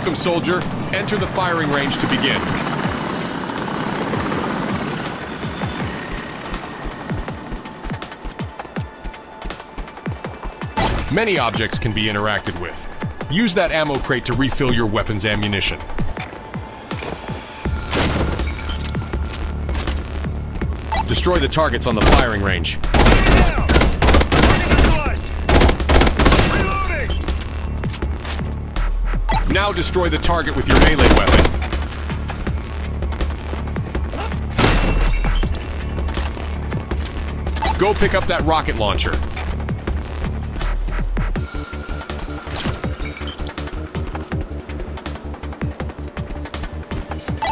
Welcome, soldier. Enter the firing range to begin. Many objects can be interacted with. Use that ammo crate to refill your weapon's ammunition. Destroy the targets on the firing range. Now destroy the target with your melee weapon. Go pick up that rocket launcher.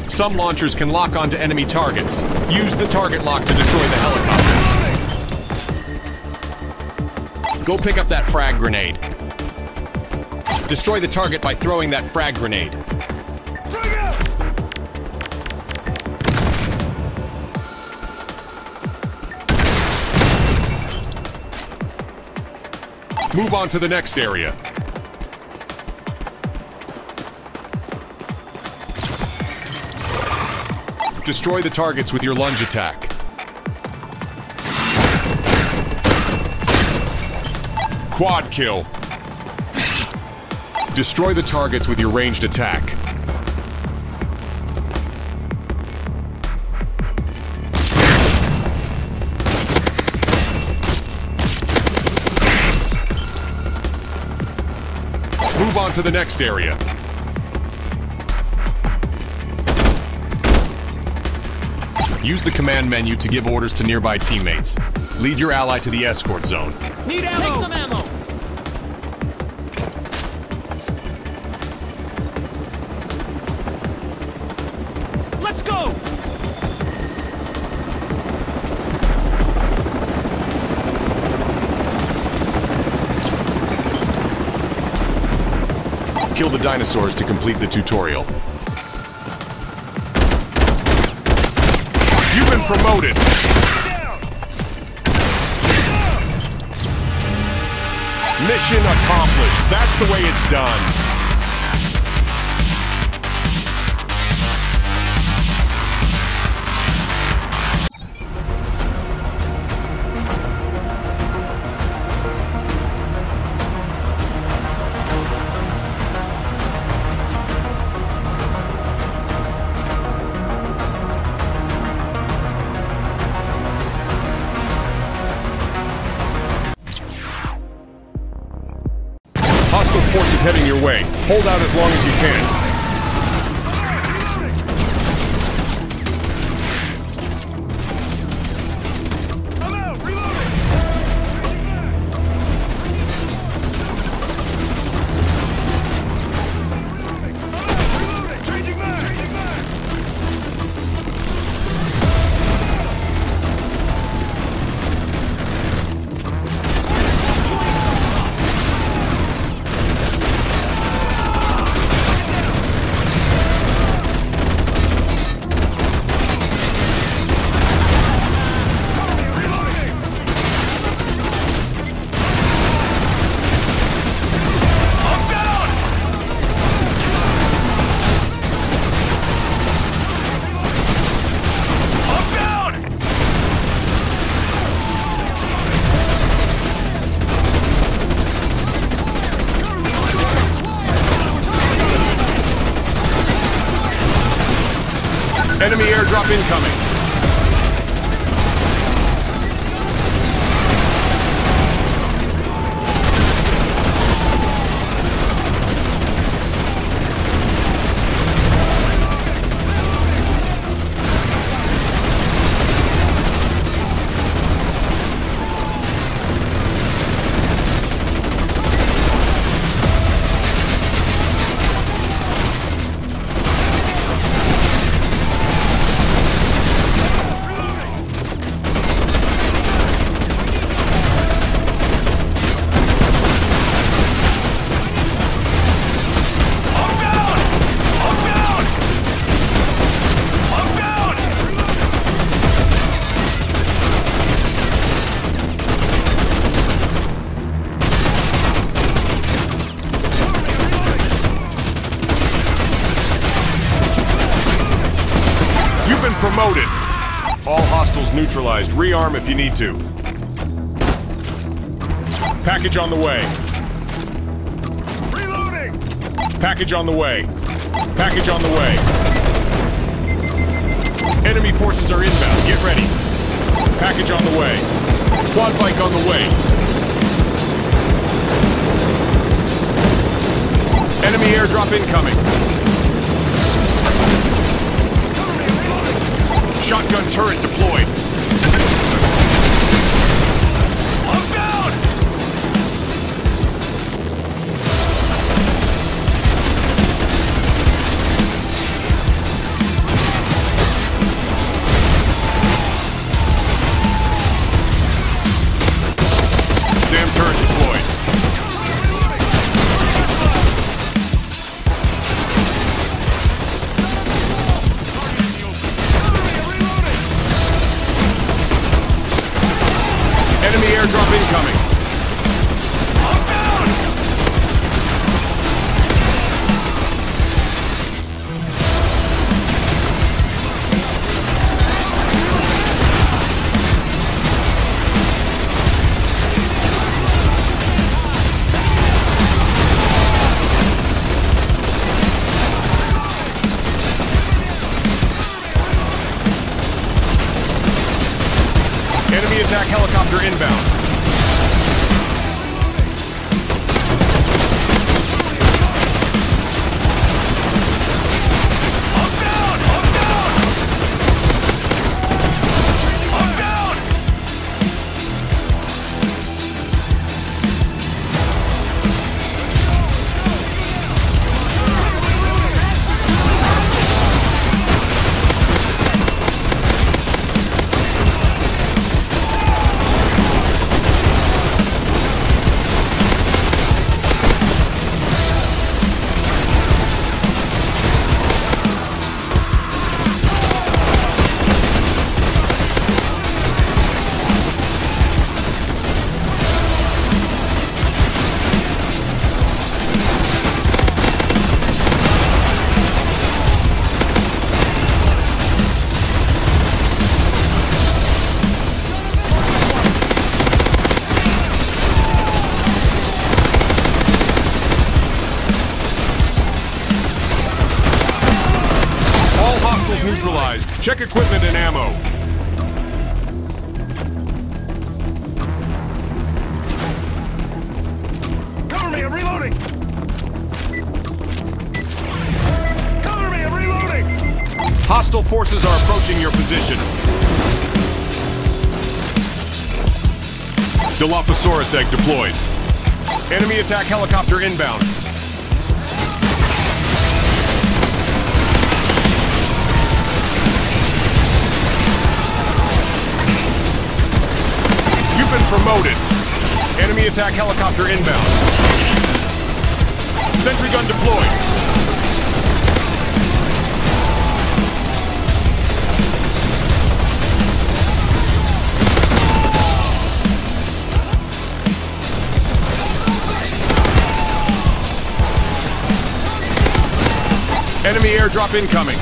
Some launchers can lock onto enemy targets. Use the target lock to destroy the helicopter. Go pick up that frag grenade. Destroy the target by throwing that frag grenade. Move on to the next area. Destroy the targets with your lunge attack. Quad kill. Destroy the targets with your ranged attack. Move on to the next area. Use the command menu to give orders to nearby teammates. Lead your ally to the escort zone. Need ammo! Take some ammo! Let's go! Kill the dinosaurs to complete the tutorial. Promoted. Mission accomplished. That's the way it's done. Hostile forces heading your way. Hold out as long as you can. I'm out, reloading. Changing enemy airdrop incoming. promoted. All hostiles neutralized. Rearm if you need to. Package on the way. Reloading! Package on the way. Package on the way. Enemy forces are inbound. Get ready. Package on the way. Quad bike on the way. Enemy airdrop incoming. Shotgun turret deployed. I'm down! SAM turret deployed. Enemy airdrop incoming. I'm down! Enemy attack helicopter inbound. Neutralized. Check equipment and ammo. Cover me, I'm reloading! Cover me, I'm reloading! Hostile forces are approaching your position. Dilophosaurus egg deployed. Enemy attack helicopter inbound. Been promoted. Enemy attack helicopter inbound. Sentry gun deployed. Enemy airdrop incoming.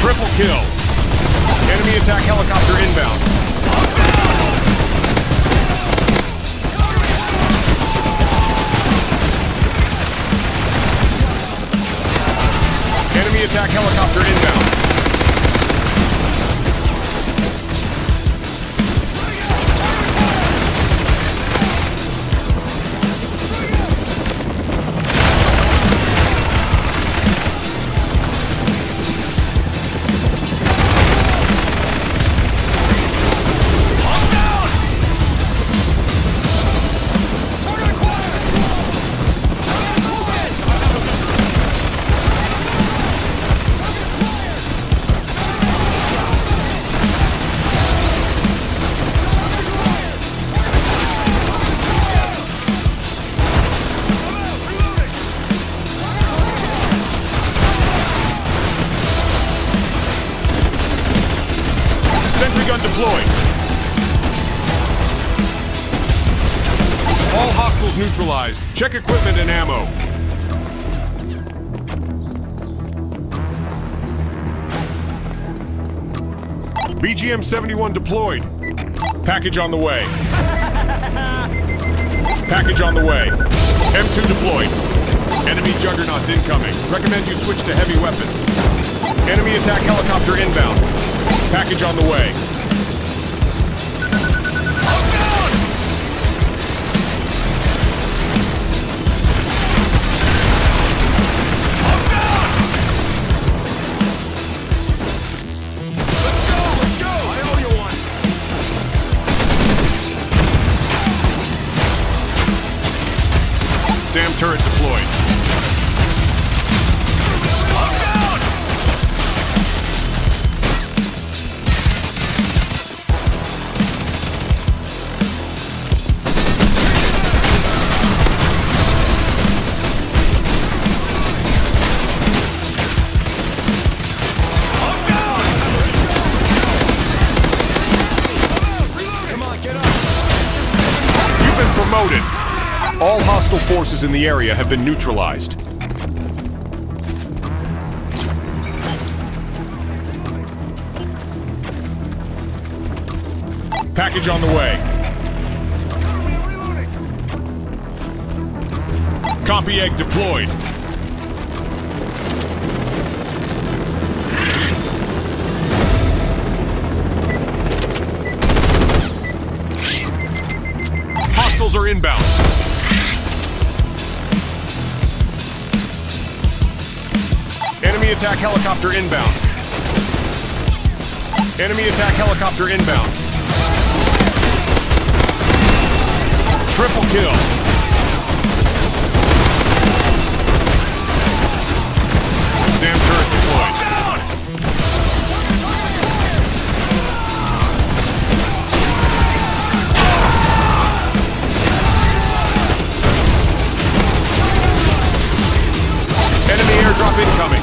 Triple kill. Enemy attack helicopter inbound. Enemy attack helicopter inbound. deployed. All hostiles neutralized. Check equipment and ammo. BGM-71 deployed. Package on the way. Package on the way. M2 deployed. Enemy juggernauts incoming. Recommend you switch to heavy weapons. Enemy attack helicopter inbound. Package on the way. SAM turret deployed. I'm down! I'm down! Come on, get up! You've been promoted. All hostile forces in the area have been neutralized. Package on the way. Copy egg deployed. Hostiles are inbound. Enemy attack helicopter inbound. Enemy attack helicopter inbound. Triple kill. SAM turret deployed. Enemy airdrop incoming.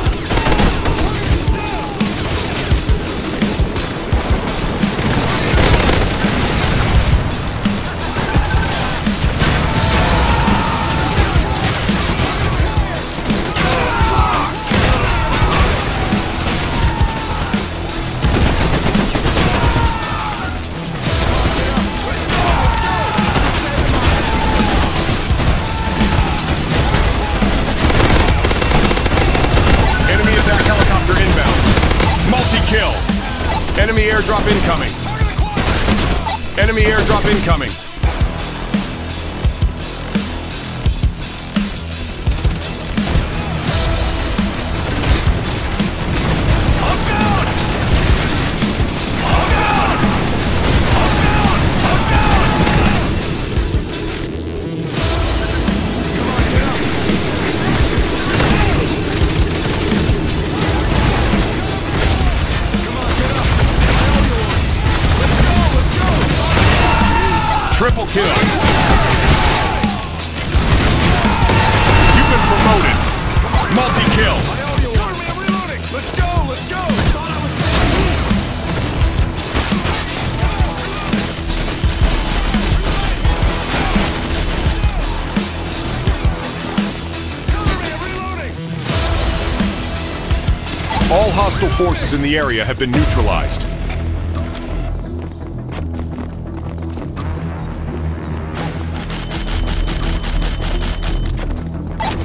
Kill. Enemy airdrop incoming. Enemy airdrop incoming. Triple kill. You've been promoted. Multi-kill. I'm reloading. Let's go, let's go. All hostile forces in the area have been neutralized.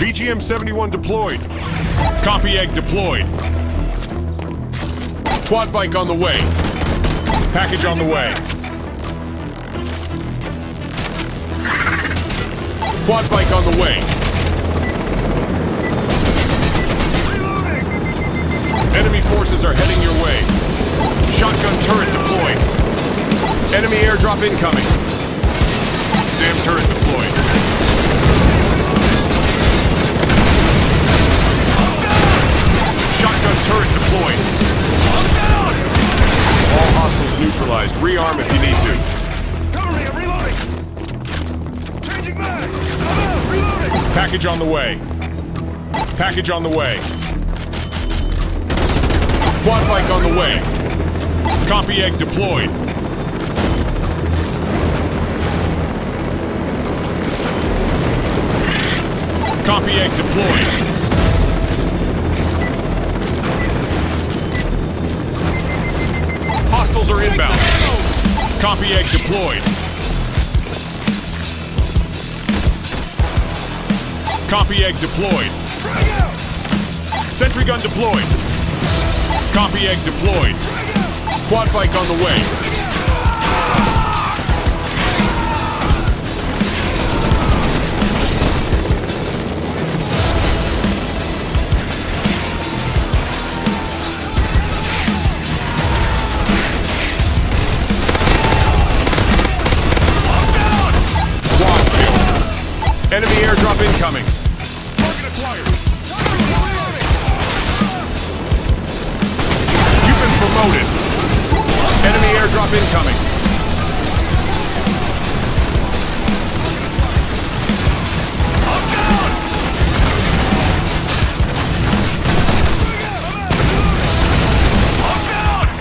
BGM-71 deployed. Copy egg deployed. Quad bike on the way. Package on the way. Quad bike on the way. Enemy forces are heading your way. Shotgun turret deployed. Enemy airdrop incoming. SAM turret deployed. Shotgun turret deployed. I'm down! All hostiles neutralized. Rearm if you need to. Cover me, I'm reloading! Changing mag! Reloading! Package on the way. Package on the way. Quad bike on the way. Copy egg deployed. Copy egg deployed. Hostiles are inbound. Copy egg deployed. Copy egg deployed. Sentry gun deployed. Copy egg deployed. Quad bike on the way. Quad kill. Enemy airdrop incoming. Target acquired. You've been promoted. Enemy airdrop incoming. I'm down! I'm down!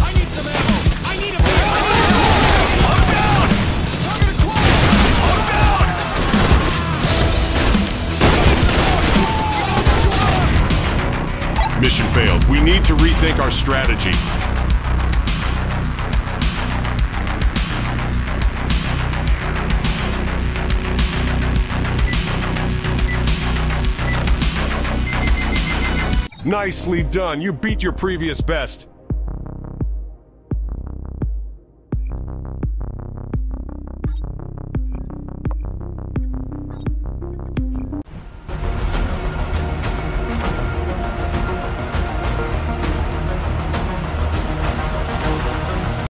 I need some ammo! I need a barrel! Mission failed. We need to rethink our strategy. Nicely done. You beat your previous best.